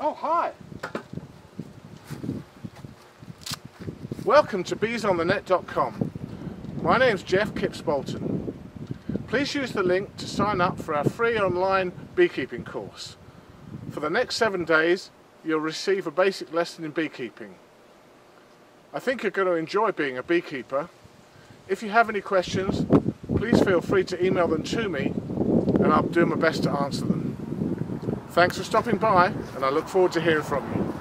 Oh, hi. Welcome to Bees-on-the-Net.com. My name's Jeff Kipps-Bolton. Please use the link to sign up for our free online beekeeping course. For the next 7 days, you'll receive a basic lesson in beekeeping. I think you're going to enjoy being a beekeeper. If you have any questions, please feel free to email them to me and I'll do my best to answer them. Thanks for stopping by, and I look forward to hearing from you.